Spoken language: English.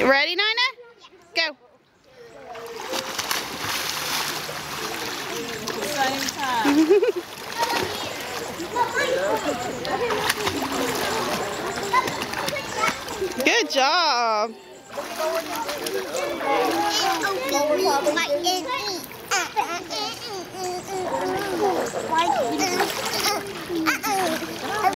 Ready, Nina? Yeah. Go. Same time. Good job.